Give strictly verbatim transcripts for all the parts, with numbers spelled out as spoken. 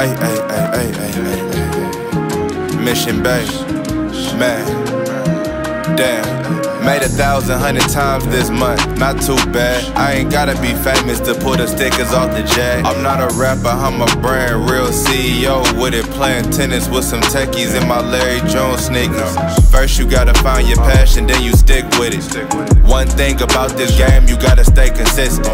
ay, ay, ay, ay, ay, ay, ay. Mission Bay, man, damn. Made a thousand hundred times this month, not too bad. I ain't gotta be famous to pull the stickers off the jag. I'm not a rapper, I'm a brand real C E O with it, playing tennis with some techies in my Larry June sneakers. First you gotta find your passion, then you stick with it. One thing about this game, you gotta stay consistent.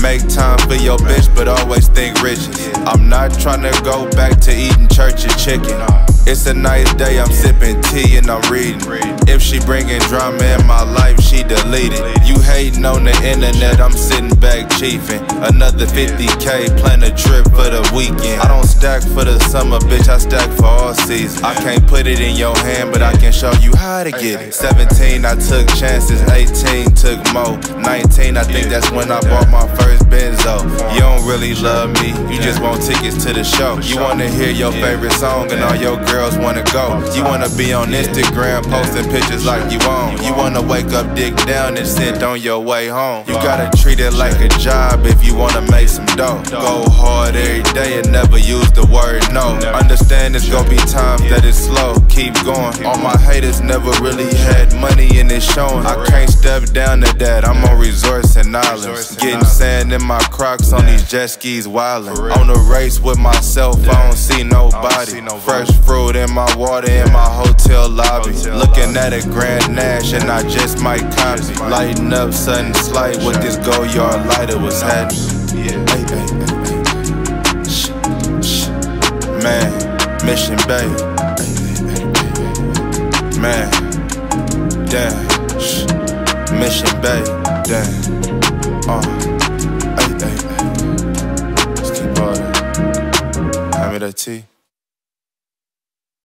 Make time for your bitch, but always think riches. I'm not tryna go back to eating church's chicken. It's a nice day, I'm sipping tea and I'm reading. If she bringing drama in my life, she deleted. You hating on the internet, I'm sitting back chiefing. Another fifty K, plan a trip for the weekend. I don't stack for the summer, bitch, I stack for all seasons. I can't put it in your hand, but I can show you how to get it. seventeen, I took chances, eighteen, took more. nineteen, I think that's when I bought my first Benzo. You don't really love me, you just want tickets to the show. You wanna hear your favorite song and all your girls Girls wanna go. You wanna be on Instagram posting pictures like you own. You wanna wake up, dick down, and sit on your way home. You gotta treat it like a job if you wanna make some dough. Go hard every day and never use the word no. Understand it's gonna be times that it's slow. Keep going. All my haters never really had money and it's showing. I can't step down to that. I'm on resorts and islands, getting sand in my Crocs on these jet skis wildin'. On a race with myself, I don't see nobody. Fresh fruit in my water in my hotel lobby, looking at a Grand Nash and I just might copy. Lighting up sudden slight with this gold yard lighter was happening. Man, Mission Bay. Man, damn. Mission Bay, damn. Uh, ay ay ay. Just keep on. Hand me that tea.